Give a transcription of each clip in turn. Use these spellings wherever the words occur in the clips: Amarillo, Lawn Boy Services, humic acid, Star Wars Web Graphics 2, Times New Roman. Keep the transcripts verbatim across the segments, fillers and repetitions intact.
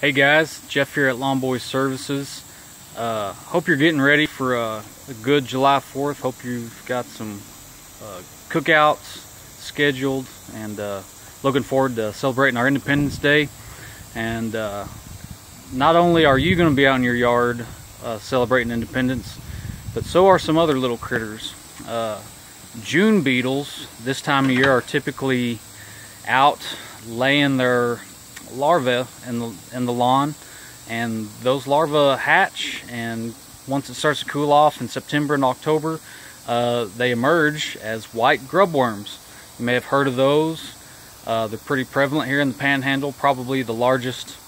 Hey guys, Jeff here at Lawn Boy Services. Uh, hope you're getting ready for uh, a good July fourth. Hope you've got some uh, cookouts scheduled and uh, looking forward to celebrating our Independence Day. And uh, not only are you going to be out in your yard uh, celebrating independence, but so are some other little critters. Uh, June beetles this time of year are typically out laying their larvae in the, in the lawn, and those larvae hatch, and once it starts to cool off in September and October, uh, they emerge as white grub worms. You may have heard of those. Uh, they're pretty prevalent here in the Panhandle, probably the largest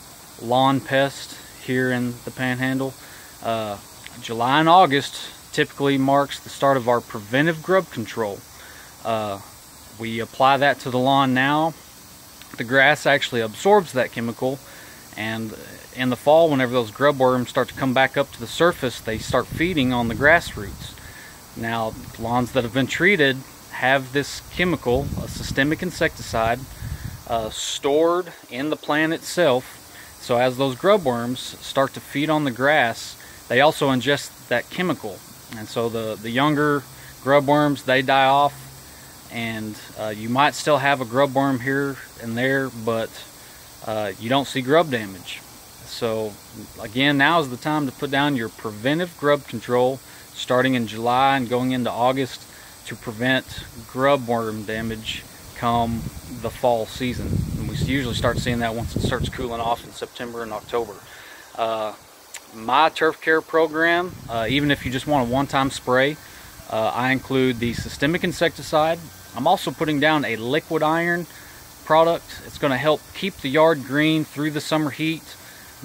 lawn pest here in the Panhandle. Uh, July and August typically marks the start of our preventive grub control. Uh, we apply that to the lawn now. The grass actually absorbs that chemical, and in the fall, whenever those grub worms start to come back up to the surface, they start feeding on the grass roots. Now, lawns that have been treated have this chemical, a systemic insecticide, uh, stored in the plant itself. So as those grub worms start to feed on the grass, they also ingest that chemical, and so the the younger grub worms, they die off. And uh, you might still have a grub worm here and there, but uh, you don't see grub damage. So again, now is the time to put down your preventive grub control starting in July and going into August to prevent grub worm damage come the fall season. And we usually start seeing that once it starts cooling off in September and October. Uh, my turf care program, uh, even if you just want a one-time spray, uh, I include the systemic insecticide. I'm also putting down a liquid iron product. It's going to help keep the yard green through the summer heat,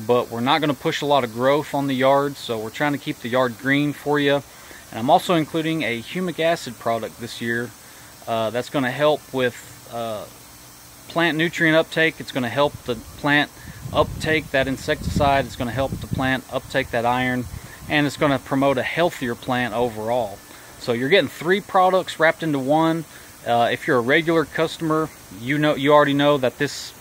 but we're not going to push a lot of growth on the yard, so we're trying to keep the yard green for you. And I'm also including a humic acid product this year. Uh, that's going to help with uh, plant nutrient uptake. It's going to help the plant uptake that insecticide. It's going to help the plant uptake that iron, and it's going to promote a healthier plant overall. So you're getting three products wrapped into one. Uh, if you're a regular customer, you know you already know that this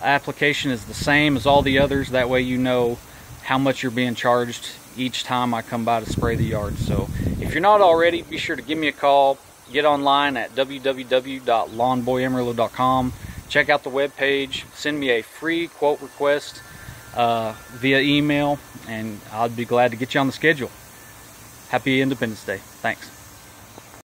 application is the same as all the others. That way you know how much you're being charged each time I come by to spray the yard. So if you're not already, be sure to give me a call. Get online at w w w dot lawn boy amarillo dot com. Check out the webpage. Send me a free quote request uh, via email, and I'd be glad to get you on the schedule. Happy Independence Day. Thanks.